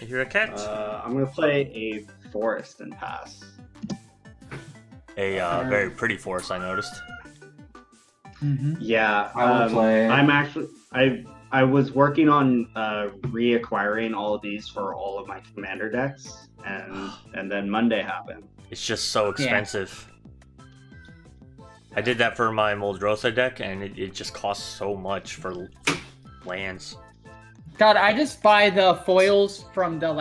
If you're a cat? I'm going to play a forest and pass. A very pretty forest, I noticed. Mm-hmm. Yeah, I will play. I'm actually... I was working on reacquiring all of these for all of my commander decks, and then Monday happened. It's just so expensive. Yeah. I did that for my Muldrotha deck, and it just costs so much for lands. God, I just buy the foils from the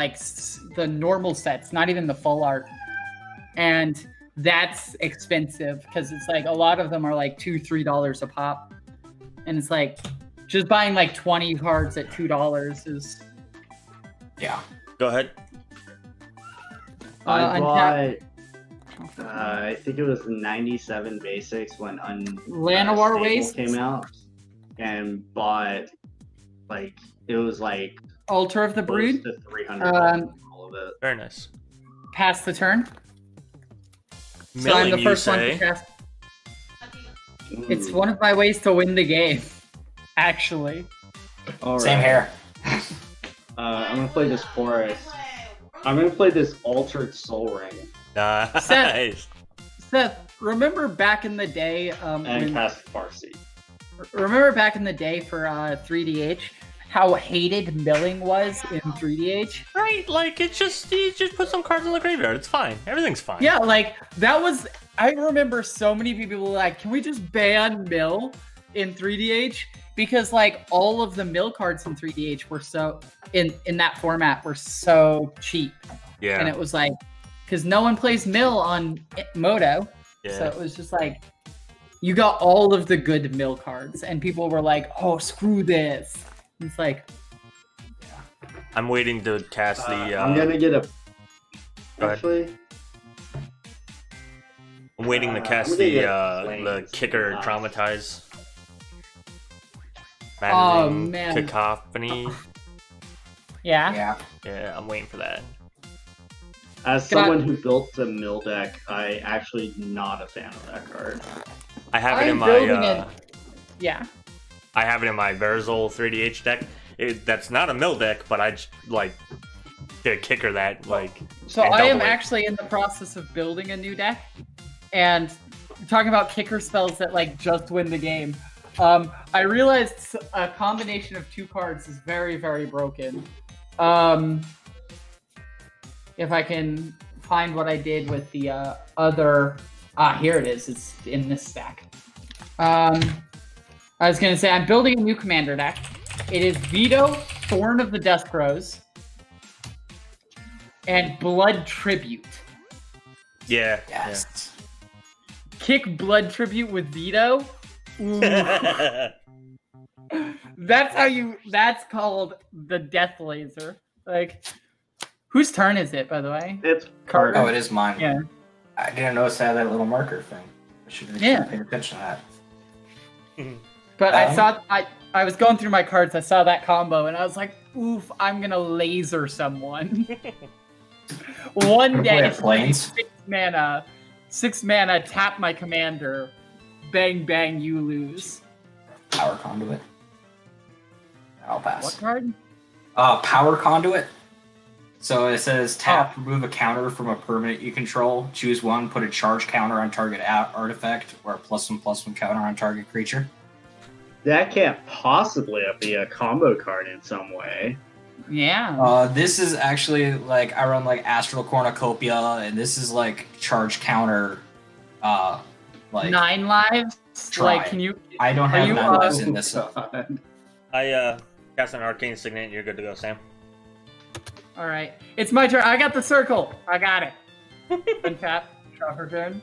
the normal sets, not even the full art, and that's expensive because it's a lot of them are $2-3 a pop, and it's just buying 20 cards at $2 is... Yeah. Go ahead. I bought... I think it was 97 basics when Llanowar Wastes came out. And bought, it was Altar of the Brood? To 300 all of it. Very nice. Pass the turn. So I'm the first one to cast. Mm. It's one of my ways to win the game. Actually. All right. Same hair. I'm going to play this forest. I'm going to play this Altered Soul Ring. Nice. Seth, remember back in the day... and cast Farsi. Remember back in the day for 3DH, how hated milling was in 3DH? Right, it's just... You just put some cards in the graveyard. It's fine. Everything's fine. Yeah, that was... I remember so many people were can we just ban mill in 3DH? Because all of the mill cards in 3DH were so in that format were so cheap. Yeah. And it was because no one plays mill on Moto. Yeah. So it was just you got all of the good mill cards and people were oh, screw this. And it's yeah. I'm waiting to cast the I'm gonna get a actually. I'm waiting to cast the kicker traumatize. Maddening, oh man, cacophony. Yeah, I'm waiting for that. As someone who built the mill deck, I'm actually not a fan of that card. I have it in my I have it in my Verzal 3DH deck. That's not a mill deck, but I did a kicker that So I am actually in the process of building a new deck, and talking about kicker spells that just win the game. I realized a combination of two cards is very, very broken. If I can find what I did with the other... Ah, here it is. It's in this stack. I was going to say, I'm building a new commander deck. It is Vito, Thorn of the Death Crows, and Blood Tribute. Yeah. Yes. Yeah. Kick Blood Tribute with Vito. That's how you. That's called the death laser. Whose turn is it, by the way? It's Carter. Oh, it is mine. Yeah. I didn't notice I had that little marker thing. I should have paid attention to that. But I saw. I was going through my cards. I saw that combo, and I was like, "Oof! I'm gonna laser someone." One day, 6 mana. 6 mana. Tap my commander. Bang, bang, you lose. Power Conduit. I'll pass. What card? Power Conduit. So it says tap, remove a counter from a permanent you control. Choose one, put a charge counter on target artifact, or a +1/+1 counter on target creature. That can't possibly be a combo card in some way. Yeah. This is actually, I run, Astral Cornucopia, and this is, charge counter, 9 lives? Try. Can you? I don't have 9 lives in this. I cast an Arcane Signet and you're good to go, Sam. Alright. It's my turn. I got the circle. I got it. Untap. Draw her turn.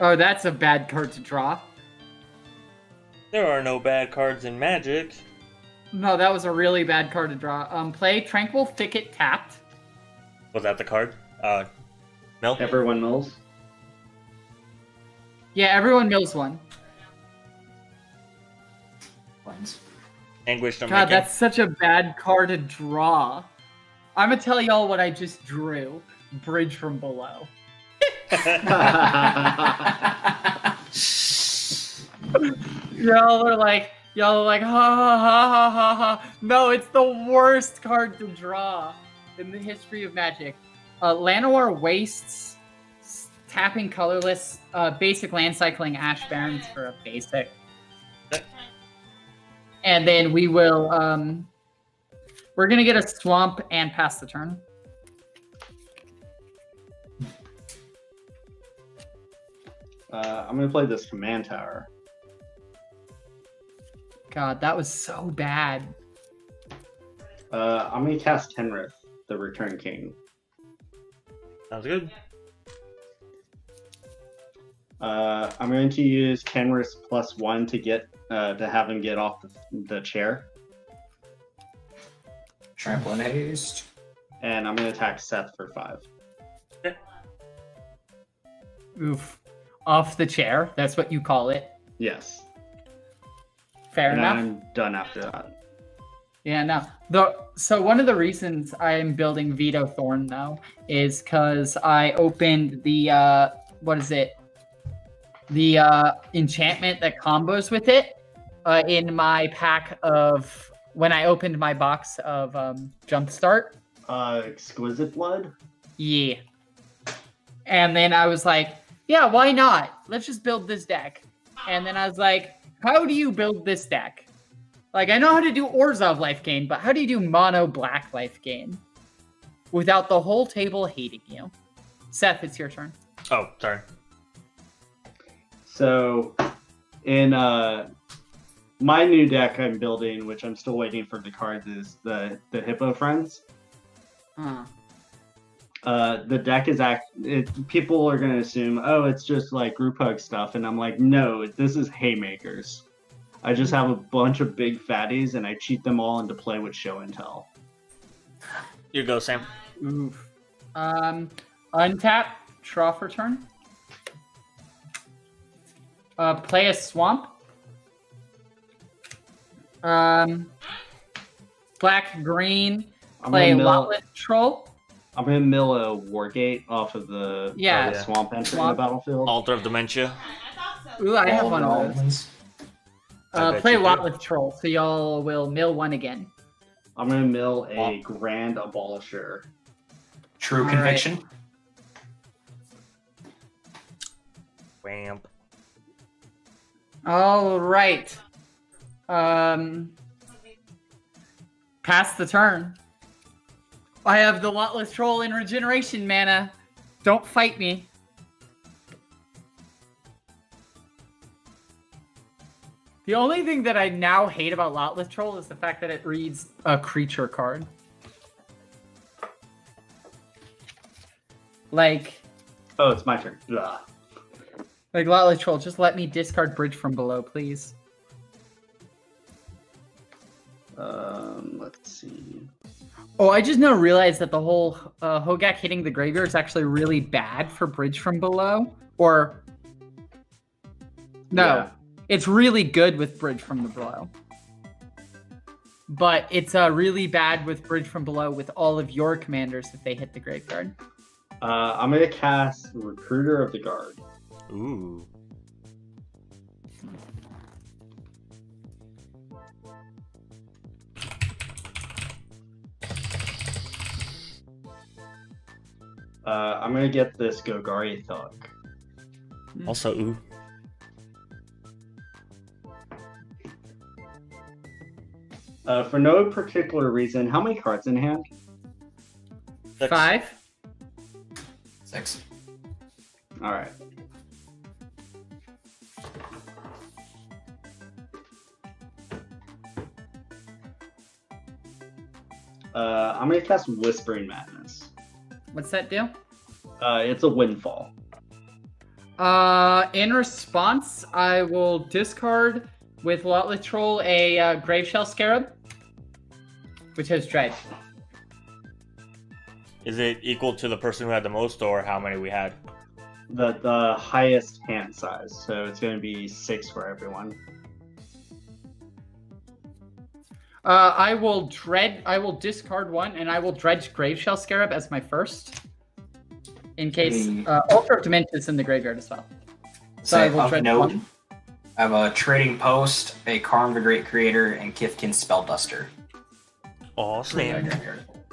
Oh, that's a bad card to draw. There are no bad cards in Magic. No, that was a really bad card to draw. Play Tranquil Thicket tapped. Was that the card? Mill? Everyone mills. Yeah, everyone mills one. Anguish, God, that's such a bad card to draw. I'm going to tell y'all what I just drew. Bridge from Below. Y'all were Y'all are like, ha ha ha ha ha. No, it's the worst card to draw in the history of Magic. Llanowar Wastes, tapping colorless, basic land cycling Ash Barons for a basic. And then we will, we're going to get a swamp and pass the turn. I'm going to play this Command Tower. God, that was so bad. I'm going to cast Kenrith, the Return King. Sounds good. I'm going to use Kenrith +1 to get to have him get off the chair. Trampling Haste. And I'm going to attack Seth for 5. Yeah. Oof. Off the chair? That's what you call it? Yes. Fair enough. I'm done after that. Yeah, no. So one of the reasons I'm building Vito Thorn, though, is because I opened the, what is it? The enchantment that combos with it in my pack of, when I opened my box of Jumpstart. Exquisite Blood? Yeah. And then I was like, yeah, why not? Let's just build this deck. And then I was like, how do you build this deck? Like, I know how to do Orzhov life gain, but how do you do mono black life gain without the whole table hating you? Seth, it's your turn. Oh, sorry. So, in my new deck I'm building, which I'm still waiting for the cards, is the Hippo Friends. The deck is people are going to assume, oh, it's just like group hug stuff, and I'm like, no, this is haymakers. I just have a bunch of big fatties, and I cheat them all into play with show and tell. You go, Sam. Oof. Untap, draw for turn. Play a swamp. Black, green, play Lotleth Troll. I'm going to mill a Wargate off of the swamp entering the battlefield. Altar of Dementia. Ooh, I have one of those. Play Lotleth Troll, so y'all will mill one again. I'm going to mill a Grand Abolisher. True All Conviction. Right. Wamp. All right. Pass the turn. I have the Lotleth Troll in regeneration mana. Don't fight me. The only thing that I now hate about Lotleth Troll is the fact that it reads a creature card. Like... Oh, it's my turn. Ugh. Like, Lotleth Troll, just let me discard Bridge from Below, please. Let's see. Oh, I just now realized that the whole Hogaak hitting the graveyard is actually really bad for Bridge from Below. Or... No. Yeah. It's really good with Bridge from the Below. But it's really bad with Bridge from Below with all of your commanders if they hit the graveyard. I'm going to cast Recruiter of the Guard. Ooh. I'm going to get this Golgari Thug. Also, ooh. For no particular reason, how many cards in hand? 6. 5. 6. All right. I'm going to cast Whispering Madness. What's that do? It's a windfall. In response, I will discard with Lotleth Troll a Graveshell Scarab. Which has tried. Is it equal to the person who had the most, or how many we had? The highest hand size, so it's going to be 6 for everyone. I will discard one, and I will dredge Graveshell Scarab as my first, in case Altar of Dementia is in the graveyard as well. So I will dredge one. I have a Trading Post, a Karn the Great Creator, and Kithkin Spellduster. Awesome.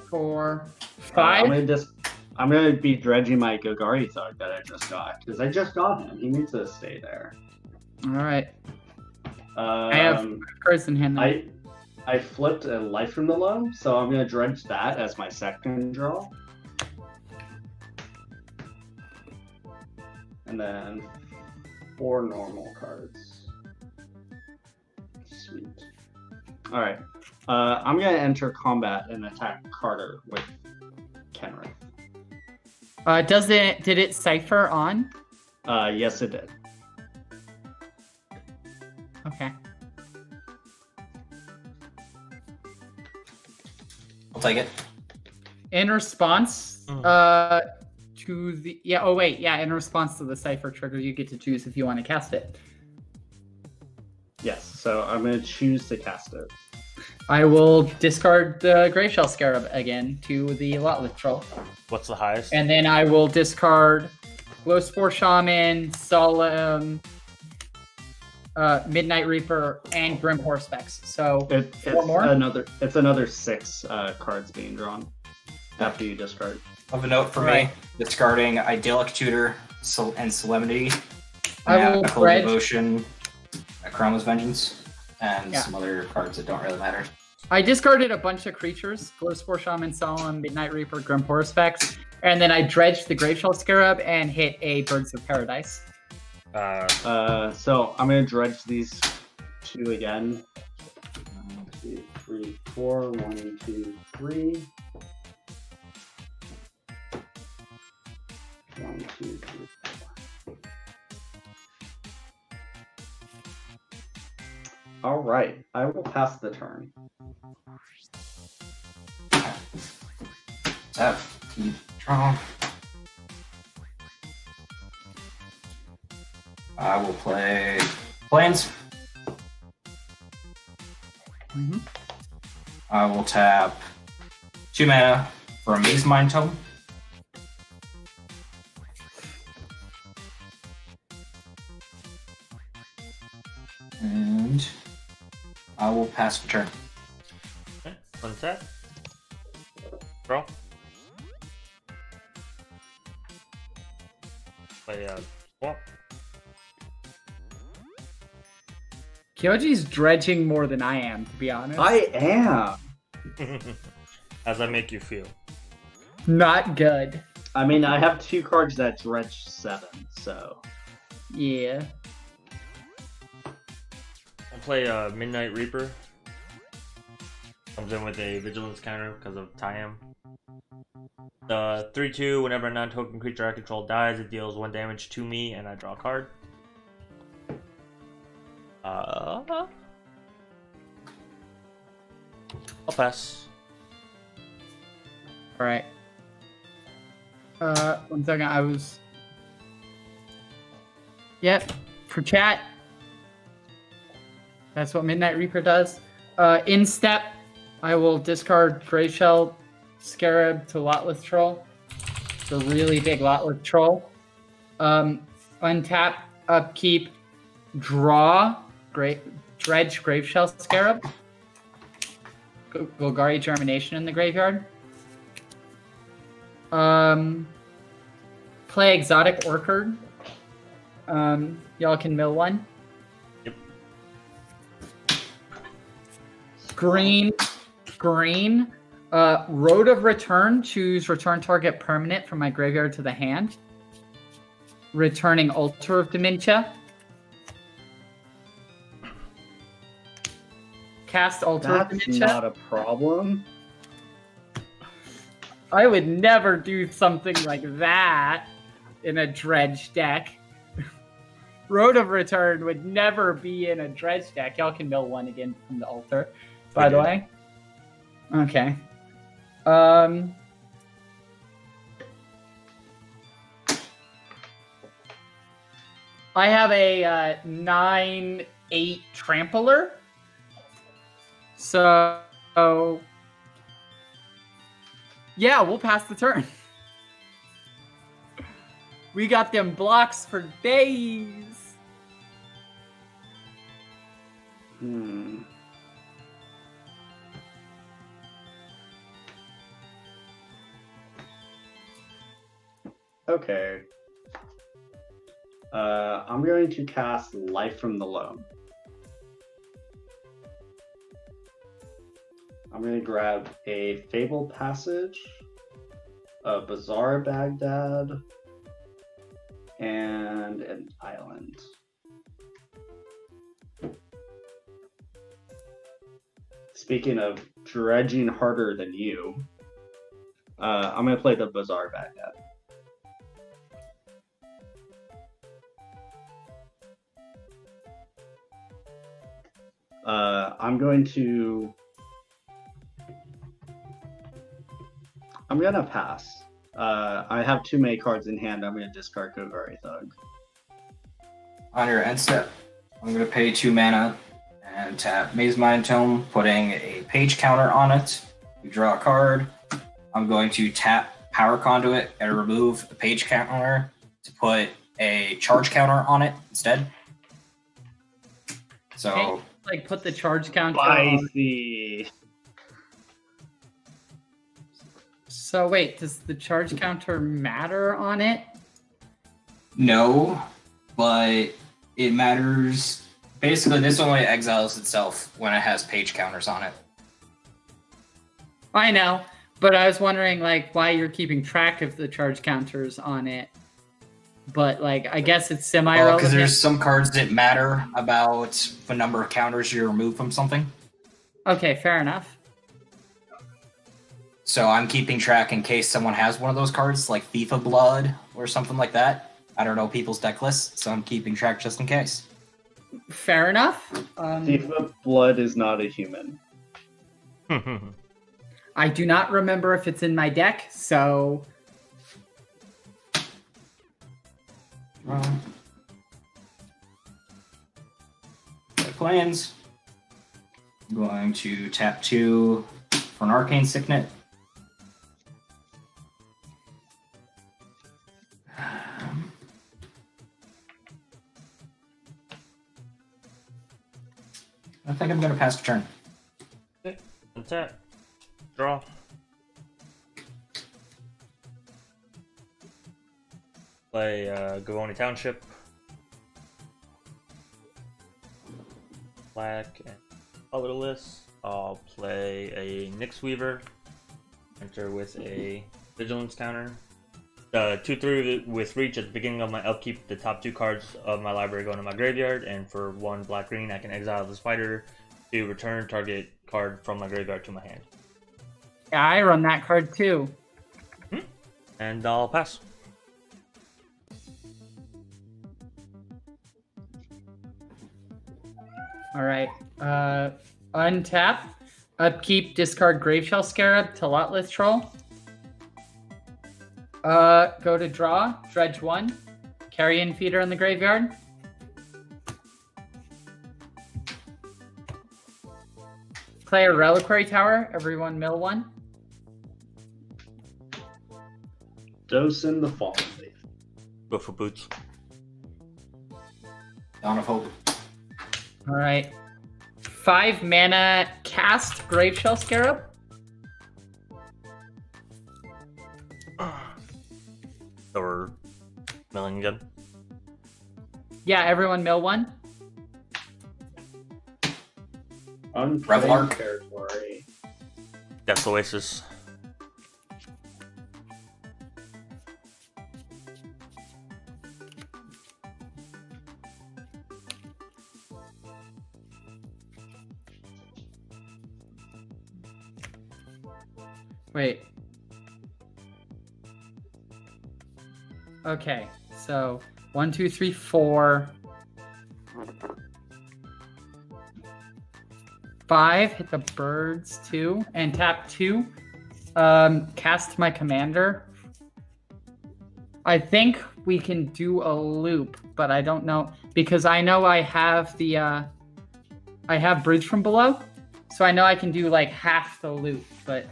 4, 5. I'm gonna be dredging my Golgari Thug that I just got because I just got him. He needs to stay there. All right. I have cards in hand. I flipped a Life from the Loam, so I'm gonna dredge that as my second draw, and then 4 normal cards. Sweet. All right. I'm gonna enter combat and attack Carter with Kenrith. Did it cipher on? Yes, it did. Okay. I'll take it. In response to the in response to the cipher trigger, you get to choose if you want to cast it. Yes, so I'm gonna choose to cast it. I will discard the Graveshell Scarab again to the Lotleth Troll. What's the highest? And then I will discard Glowspore Shaman, Solemn, Midnight Reaper, and Grim Haruspex. So it's another 6 cards being drawn after you discard. Of a note for me, discarding Idyllic Tutor and Solemnity, Devotion, Chroma's Vengeance, and some other cards that don't really matter. I discarded a bunch of creatures, Glowspore Shaman, Solemn, Midnight Reaper, Grim Haruspex, and then I dredged the Graveshell Scarab and hit a Birds of Paradise. So I'm going to dredge these 2 again. 1, 2, 3, 4. 1, 2, 3. 1, 2, 3, 4. All right, I will pass the turn. I will play Plains. Mm-hmm. I will tap 2 mana for a Maze Mind Tome. And I will pass the turn. Okay, one set. Roll. Play 4. Kyoji's dredging more than I am, to be honest. I am! How's that make you feel? Not good. I mean, I have 2 cards that dredge 7, so... Yeah. I'll play Midnight Reaper. Comes in with a Vigilance counter because of Tyam. 3-2, whenever a non-token creature I control dies, it deals 1 damage to me and I draw a card. I'll pass. All right. 1 second. I was. Yep. For chat. That's what Midnight Reaper does. In step, I will discard Grayshell Scarab to Lotleth Troll. It's a really big Lotleth Troll. Untap, upkeep, draw. Dredge Graveshell Scarab. Golgari Germination in the graveyard. Play Exotic Orchard. Y'all can mill 1. Yep. Green. Road of Return. Choose Return Target Permanent from my graveyard to the hand. Returning Altar of Dementia. Cast Altar of Dementia. That's not a problem. I would never do something like that in a dredge deck. Road of Return would never be in a dredge deck. Y'all can mill 1 again from the altar, by the way. Okay. I have a 9/8 Trampler. So, yeah, we'll pass the turn. We got them blocks for days. Okay. I'm going to cast Life from the Loam. I'm going to grab a Fable Passage, a Bazaar Baghdad, and an island. Speaking of dredging harder than you, I'm going to play the Bazaar Baghdad. I'm gonna pass. I have too many cards in hand. I'm gonna discard Golgari Thug. On your end step, I'm gonna pay 2 mana and tap Maze Mind Tome, putting a page counter on it. You draw a card. I'm going to tap Power Conduit and remove the page counter to put a charge counter on it instead. So. Okay. Like put the charge counter on. So wait, does the charge counter matter on it? No, but it matters. Basically, this only exiles itself when it has page counters on it. I know, but I was wondering like why you're keeping track of the charge counters on it. But like, I guess it's semi-relevant. Because there's some cards that matter about the number of counters you remove from something. Okay, fair enough. So I'm keeping track in case someone has one of those cards, like Thief of Blood or something like that. I don't know people's deck lists, so I'm keeping track just in case. Fair enough. Thief of Blood is not a human. I do not remember if it's in my deck, so... Plans. I'm going to tap 2 for an Arcane Signet. I think I'm going to pass the turn. That's it. Draw. Play Gavoni Township, black and colorless. I'll play a Nyx Weaver, enter with a Vigilance counter. 2/3 with reach at the beginning of my upkeep. The top 2 cards of my library go into my graveyard, and for 1 black green, I can exile the spider to return target card from my graveyard to my hand. Yeah, I run that card too. And I'll pass. All right, untap, upkeep, discard Graveshell Scarab to Lotleth Troll. Go to draw, dredge 1, Carrion Feeder in the graveyard. Play a Reliquary Tower, everyone mill 1. Dose in the Fall. Go for Boots. Dawn of Hope. All right, 5 mana, cast Graveshell Scarab. So we're milling again? Yeah, everyone mill 1. Unplayed territory. Death Oasis. Wait. Okay, so 1, 2, 3, 4, 5. Hit the birds 2 and tap 2. Cast my commander. I think we can do a loop, but I don't know because I know I have the I have Bridge from Below, so I know I can do like half the loop, but.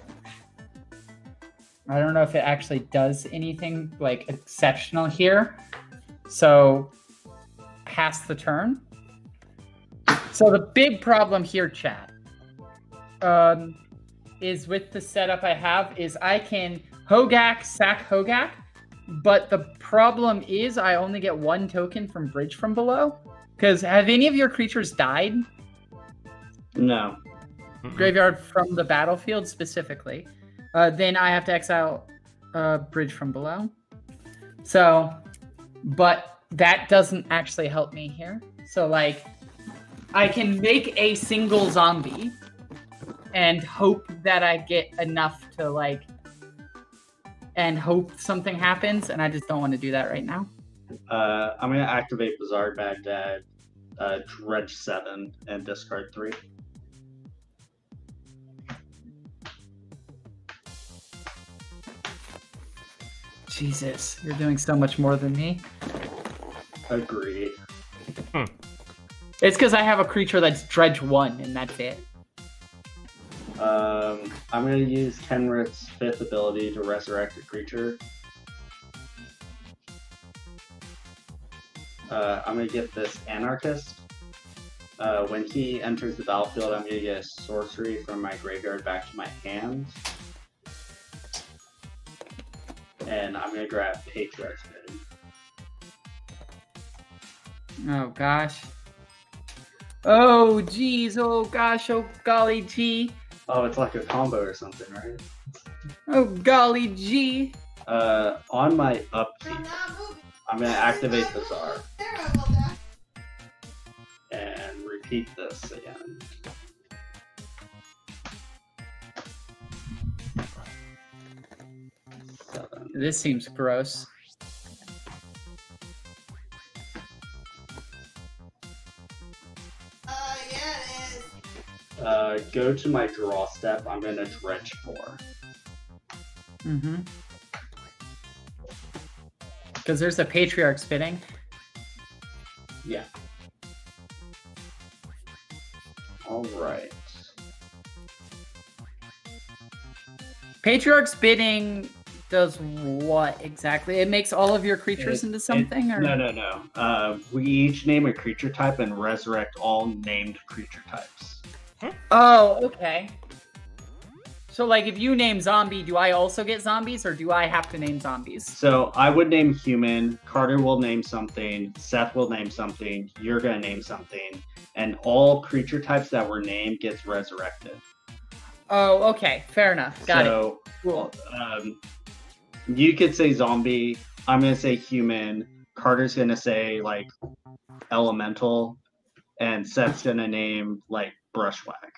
I don't know if it actually does anything like exceptional here. So pass the turn. So the big problem here, chat, is with the setup I have is I can Hogaak, sack Hogaak, but the problem is I only get one token from Bridge from Below. Because have any of your creatures died? No. Graveyard from the battlefield specifically. Then I have to exile Bridge from Below. So, but that doesn't actually help me here. So like, I can make a single zombie and hope that I get enough to like, and hope something happens, and I just don't want to do that right now. I'm going to activate Bazaar Baghdad, dredge 7, and discard 3. Jesus, you're doing so much more than me. Agreed. Hmm. It's because I have a creature that's dredge 1, and that's it. I'm going to use Kenrith's 5th ability to resurrect a creature. I'm going to get this Anarchist. When he enters the battlefield, I'm going to get a sorcery from my graveyard back to my hand. And I'm going to grab Patriarch's Bidding. Oh, gosh. Oh, geez. Oh, gosh. Oh, golly gee. Oh, it's like a combo or something, right? Oh, golly gee. On my upkeep, I'm going to activate the Bazaar. And repeat this again. Seven. This seems gross. Yeah, it is. Go to my draw step. I'm going to dredge 4. Mm-hmm. Because there's a Patriarch's Bidding. Yeah. All right. Patriarch's Bidding does what exactly? It makes all of your creatures into something? Or? No, no, no. We each name a creature type and resurrect all named creature types. Oh, okay. So, like, if you name zombie, do I also get zombies, or do I have to name zombies? So, I would name human, Carter will name something, Seth will name something, you're going to name something, and all creature types that were named gets resurrected. Oh, okay. Fair enough. Got it. Cool. You could say zombie, I'm going to say human, Carter's going to say, like, elemental, and Seth's going to name, like, brushwhack.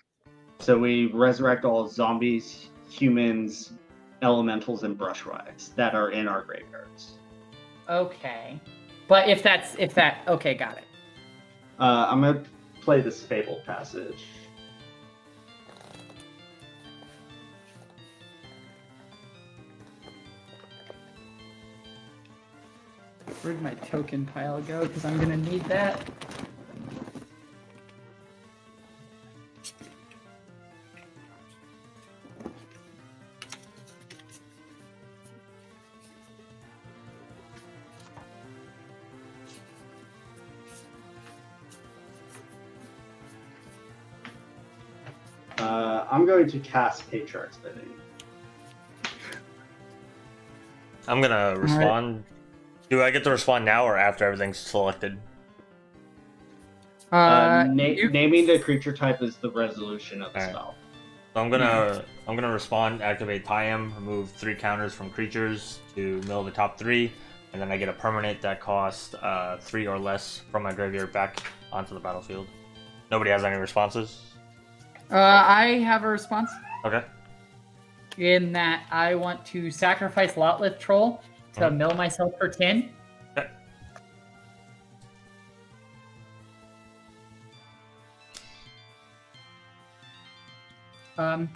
So we resurrect all zombies, humans, elementals, and brushwhacks that are in our graveyards. Okay. But if that's, okay, got it. I'm going to play this Fabled Passage. Where'd my token pile go? Because I'm going to need that. I'm going to cast Patriarch's Bidding. I'm going to respond. Right. Do I get to respond now or after everything's selected? Naming the creature type is the resolution of the spell. So I'm going to respond, activate Tyam, remove 3 counters from creatures to mill the top 3, and then I get a permanent that costs 3 or less from my graveyard back onto the battlefield. Nobody has any responses? I have a response. Okay. In that I want to sacrifice Lotleth Troll to mill myself for 10. Okay. One,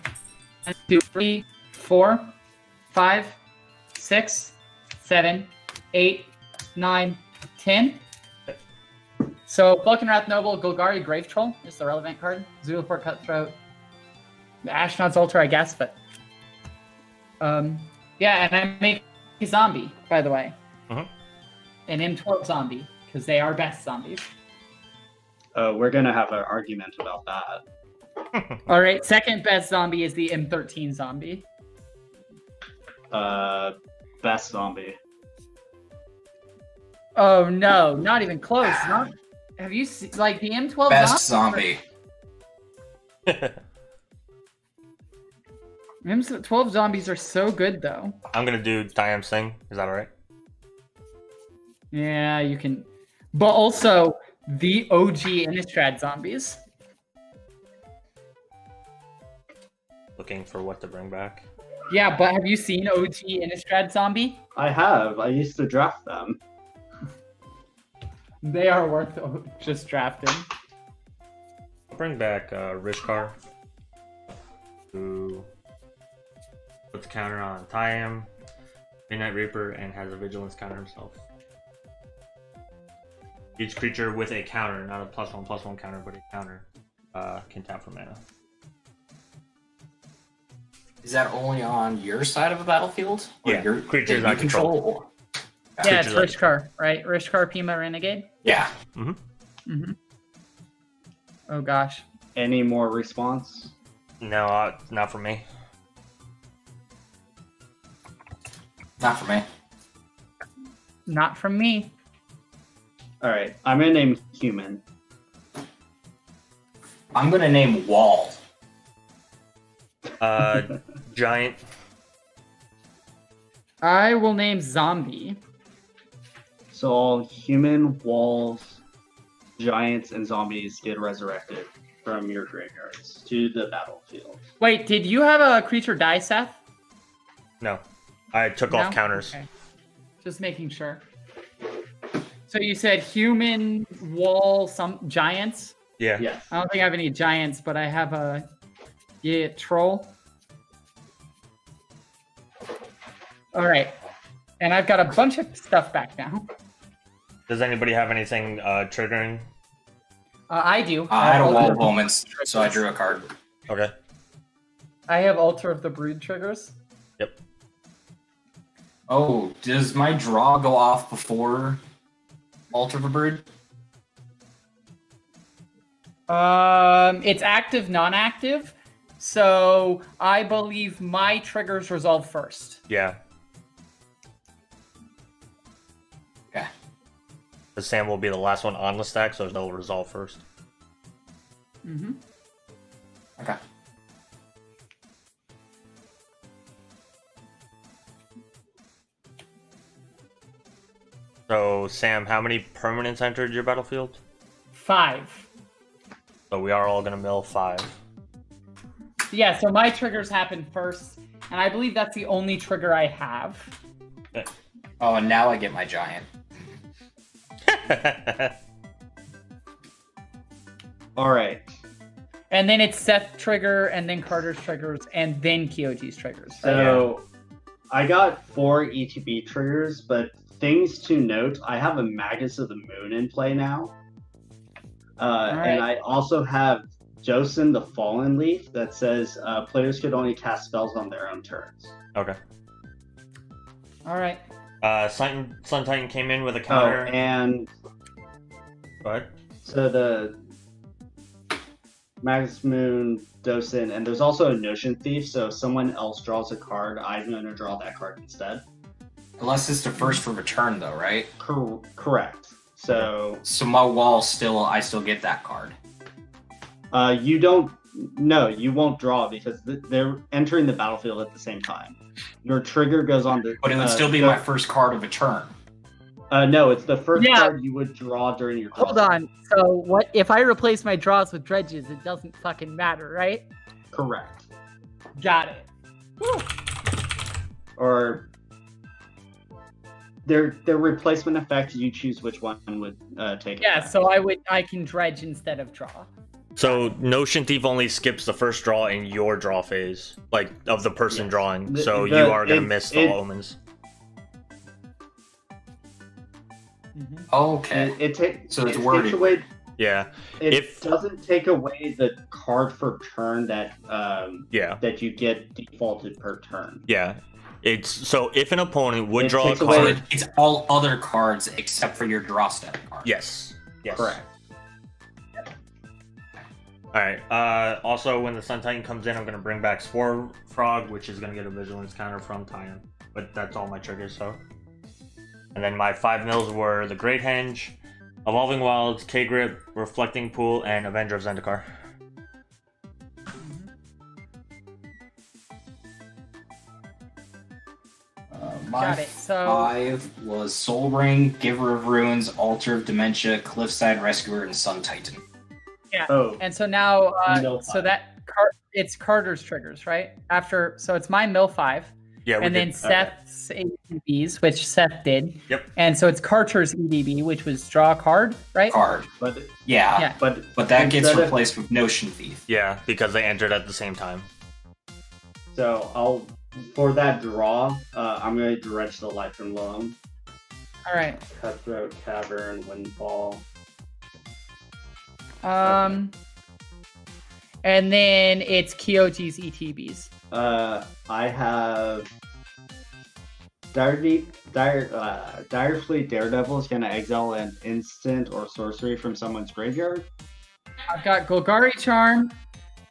2, 3, 4, 5, 6, 7, 8, 9, 10. So, Falkenrath Noble, Golgari Grave Troll is the relevant card. Zulaport Cutthroat, the Astronaut's Altar, I guess, but... yeah, and I make a zombie, by the way. An M12 zombie, because they are best zombies. We're going to have an argument about that. All right. Second best zombie is the M13 zombie. Best zombie. Oh, no. Not even close. Not, have you seen, like, the M12 best zombie? M12 zombies are so good, though. I'm going to do Diam Singh. Is that all right? Yeah, you can. But also, the OG Innistrad zombies. Looking for what to bring back. Yeah, but have you seen OG Innistrad zombie? I have. I used to draft them. They are worth just drafting. Bring back Rishkar, who puts counter on Tiam, Midnight Reaper, and has a vigilance counter himself. Each creature with a counter, not a +1/+1 counter, but a counter, can tap for mana. Is that only on your side of the battlefield? Or yeah, your creatures I control. Yeah, it's Rishkar, right? Rishkar, Pima, Renegade? Yeah. Mm-hmm. Mm-hmm. Oh, gosh. Any more response? No, not for me. Not for me. Not from me. All right, I'm going to name Human. I'm going to name Wall. Giant. I will name Zombie. So Human, Walls, Giants, and Zombies get resurrected from your graveyards to the battlefield. Wait, did you have a creature die, Seth? No. I took off counters. Okay. Just making sure. So you said Human, Wall, some Giants? Yeah. Yes. I don't think I have any Giants, but I have a Troll. All right. And I've got a bunch of stuff back now. Does anybody have anything triggering? I do. I had a Wall of Moments, so I drew a card. Okay. I have Altar of the Brood triggers. Yep. Oh, does my draw go off before Altar of a Brood? It's active, non-active. So I believe my triggers resolve first. Yeah. Yeah. The Sam will be the last one on the stack, so they'll resolve first. Mm-hmm. Okay. So, Sam, how many permanents entered your battlefield? 5. So we are all going to mill 5. Yeah, so my triggers happen first, and I believe that's the only trigger I have. Oh, and now I get my giant. All right. And then it's Seth's trigger, and then Carter's triggers, and then Kyoji's triggers. Right? So I got 4 ETB triggers, but things to note, I have a Magus of the Moon in play now. Right. And I also have Josen the Fallen Leaf that says players could only cast spells on their own turns. Okay. Alright. Sun Titan came in with a counter. Oh, and go ahead. So the Magus, Moon, Josen, and there's also a Notion Thief, so if someone else draws a card, I'm going to draw that card instead. Unless it's the first for return, though, right? Correct. So my Wall I still get that card. You don't. No, you won't draw because they're entering the battlefield at the same time. Your trigger goes on the. But it would still be my first card of a turn. No, it's the first card you would draw during your. Hold on. So what if I replace my draws with dredges? It doesn't fucking matter, right? Correct. Got it. Woo. Or. Their replacement effect, you choose which one would take it. Yeah, so I can dredge instead of draw. So Notion Thief only skips the first draw in your draw phase, like of the person drawing. So you are going to miss the omens. Okay. It takes away. Yeah. It doesn't take away the card per turn that that you get defaulted per turn. Yeah. It's so if an opponent would draw a card, it's all other cards except for your draw step card. Yes. Correct. Alright, also when the Sun Titan comes in, I'm going to bring back Spore Frog, which is going to get a Vigilance counter from Titan. But that's all my triggers, so. And then my 5 mils were the Great Henge, Evolving Wilds, K-Grip, Reflecting Pool, and Avenger of Zendikar. My five was Soul Ring, Giver of Ruins, Altar of Dementia, Cliffside Rescuer, and Sun Titan. Yeah. Oh. And so now, so that it's Carter's triggers, right? After, so it's my mill 5. Yeah. And then Seth's ADBs, which Seth did. Yep. And so it's Carter's EDB, which was draw a card, right? Card. But yeah. But that gets replaced with Notion Thief. Yeah, because they entered at the same time. So I'll. For that draw, I'm going to dredge the Life from the Loam. Alright. Cutthroat, Cavern, Windfall. And then it's Kyoji's ETBs. I have... Direfleet Daredevil is going to exile an instant or sorcery from someone's graveyard. I've got Golgari Charm,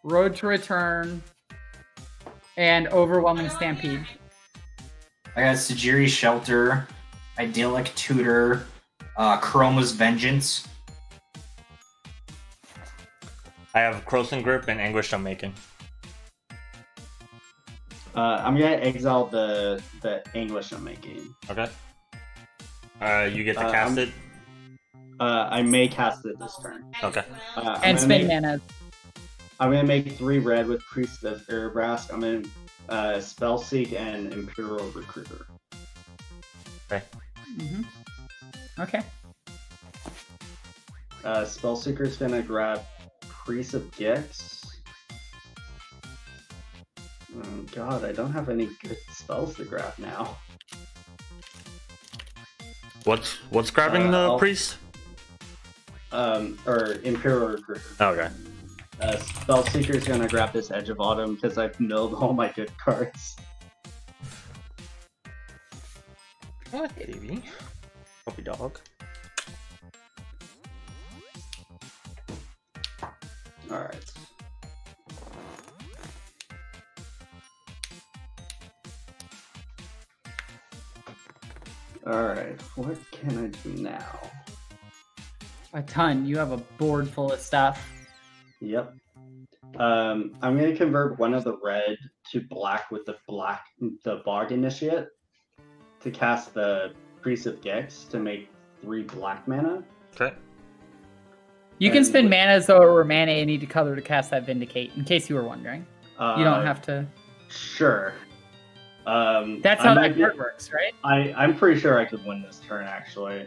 Road to Return... and Overwhelming Stampede. I got Sajiri's Shelter, Idyllic Tutor, Chroma's Vengeance. I have Croson Grip and Anguish I'm Making. I'm gonna exile the Anguish I'm Making. Okay. You get to cast it? I may cast it this turn. Okay. And spend mana. I'm going to make 3 red with Priest of Erebrask. I'm going to Spellseek and Imperial Recruiter. Okay. Mm-hmm. Okay. Spellseeker's going to grab Priest of Gix. Oh god, I don't have any good spells to grab now. What's grabbing the Priest? Or Imperial Recruiter. Okay. Spellseeker is going to grab this Edge of Autumn because I've milled all my good cards. What, baby? Puppy dog. Alright. Alright, what can I do now? A ton. You have a board full of stuff. Yep. I'm going to convert one of the red to black with the Bog Initiate to cast the Priest of Gix to make 3 black mana. Okay. You can spend mana as though it were mana and need to color to cast that Vindicate, in case you were wondering. You don't have to... Sure. That's how that card works, right? I'm pretty sure I could win this turn, actually.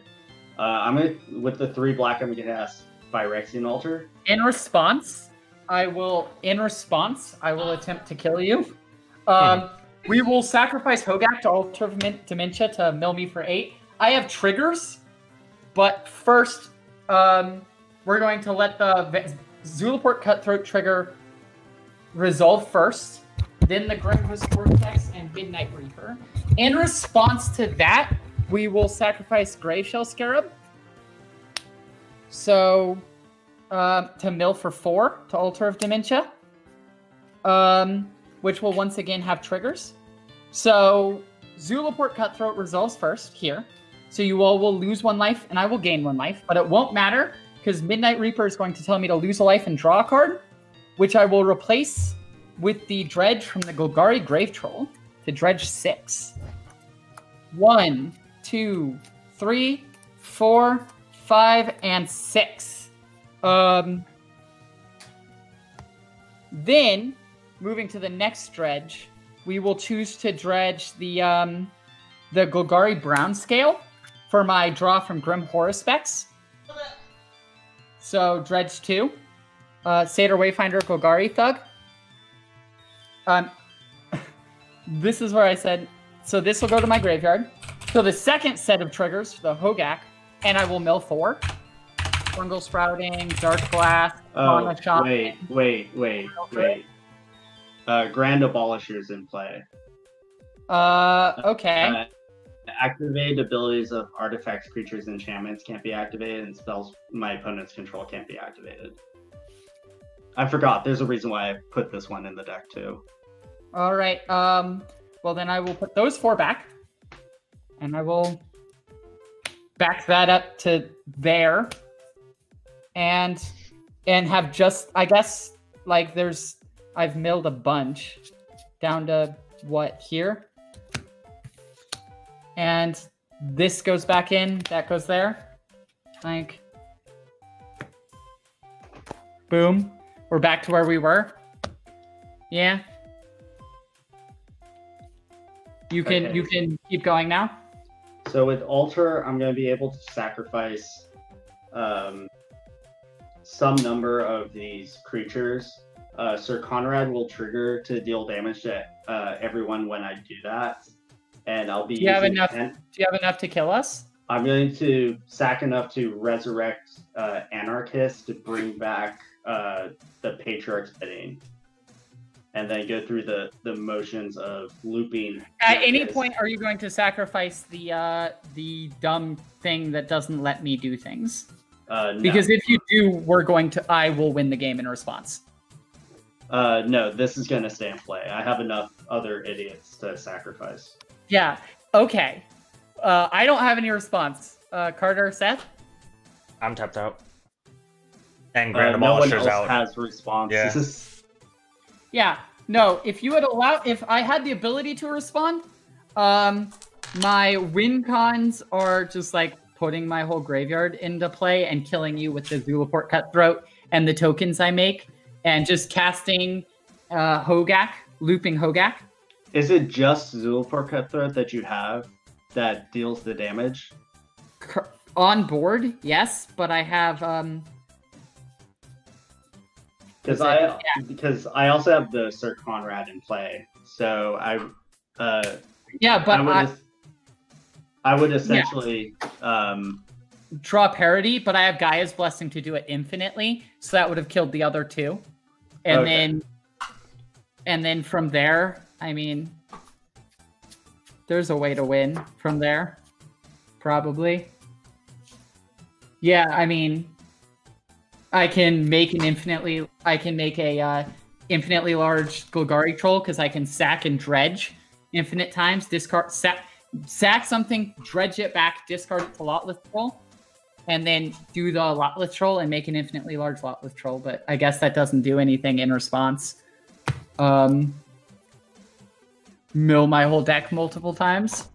I'm gonna, with the 3 black, I'm going to cast Phyrexian Altar. In response, I will attempt to kill you. We will sacrifice Hogaak to Altar of Dementia to mill me for 8. I have triggers, but first, we're going to let the Zulaport Cutthroat trigger resolve first, then the Grimhoof Vortex and Midnight Reaper. In response to that, we will sacrifice Graveshell Scarab. So, to mill for 4 to Altar of Dementia, which will once again have triggers. So, Zulaport Cutthroat resolves first here. So you all will lose 1 life, and I will gain 1 life, but it won't matter because Midnight Reaper is going to tell me to lose a life and draw a card, which I will replace with the dredge from the Golgari Grave Troll to dredge 6. 1, 2, 3, 4, 5, and 6. Then, moving to the next dredge, we will choose to dredge the Golgari Brown Scale for my draw from Grim Haruspex. So, dredge 2. Satyr Wayfinder, Golgari Thug. This is where I said, so this will go to my graveyard. So the second set of triggers, the Hogaak, and I will mill 4. Fungal Sprouting, Dark Blast, Shaman. Wait. Grand Abolisher's in play. Okay. Activated abilities of artifacts, creatures, enchantments can't be activated, and spells my opponent's control can't be activated. I forgot. There's a reason why I put this one in the deck too. All right. Well, then I will put those four back, and I will back that up to there, and have just, I guess, like there's, I've milled a bunch down to what here, and this goes back in. That goes there. Like, boom. We're back to where we were. Yeah. You can okay. You can keep going now. So with Altar, I'm going to be able to sacrifice some number of these creatures. Sir Conrad will trigger to deal damage to everyone when I do that, and I'll be. Do you have enough to kill us? I'm going to sack enough to resurrect Anarchist to bring back the Patriarch's Bidding, and then go through the motions of looping. At any point, are you going to sacrifice the dumb thing that doesn't let me do things? No. Because if you do, we're going to. I will win the game in response. No, this is going to stay in play. I have enough other idiots to sacrifice. Yeah. Okay. I don't have any response. Carter, Seth? I'm tapped out. And Grand Abolisher's out. No one else has responses. Yeah. Yeah. No, if you had allowed... If I had the ability to respond, my win cons are just, like, putting my whole graveyard into play and killing you with the Zulaport Cutthroat and the tokens I make, and just casting Hogaak, looping Hogaak. Is it just Zulaport Cutthroat that you have that deals the damage? On board, yes, but I have... Because I also have the Sir Conrad in play, so I... yeah, but I would essentially... Yeah. Draw parity, but I have Gaia's Blessing to do it infinitely, so that would have killed the other two. And okay. then from there, I mean... There's a way to win from there, probably. Yeah, I mean, I can make an infinitely, I can make a infinitely large Golgari Troll because I can sack and dredge infinite times, discard, sack something, dredge it back, discard it to Lotleth Troll, and then do the Lotleth Troll and make an infinitely large Lotleth Troll. But I guess that doesn't do anything in response. Mill my whole deck multiple times.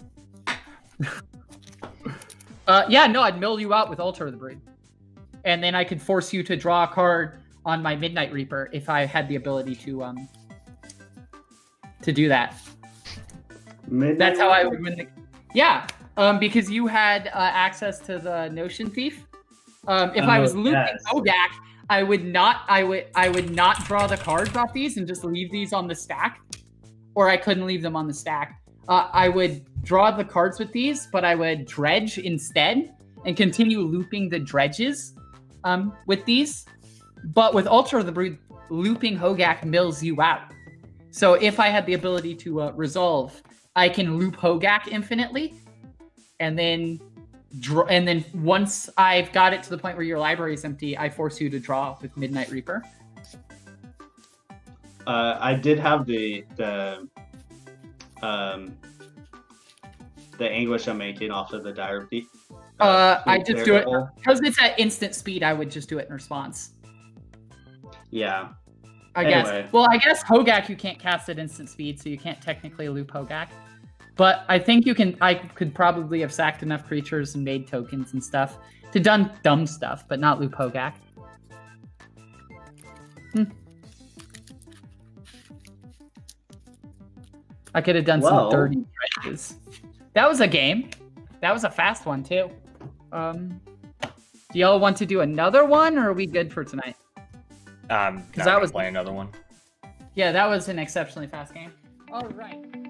Yeah, no, I'd mill you out with Altar of the Brood. And then I could force you to draw a card on my Midnight Reaper if I had the ability to do that. Midnight That's how I would win the... Yeah, because you had access to the Notion Thief. If I was looping Hogaak, I would not draw the cards off these and just leave these on the stack. Or I couldn't leave them on the stack. I would draw the cards with these, but I would dredge instead and continue looping the dredges with these. But with Altar of the Brood, looping Hogaak mills you out. So if I had the ability to resolve, I can loop Hogaak infinitely, and then once I've got it to the point where your library is empty, I force you to draw with Midnight Reaper. I did have the anguish I'm making off of the dire beat. I just do it because it's at instant speed. I would just do it in response. Yeah. I guess. Well, I guess Hogaak you can't cast at instant speed, so you can't technically loop Hogaak. But I think you can. I could probably have sacked enough creatures and made tokens and stuff to done dumb stuff, but not loop Hogaak. I could have done some 30 stretches. That was a game. That was a fast one, too. Do y'all want to do another one, or are we good for tonight? Because that was play another one. Yeah, that was an exceptionally fast game. All right.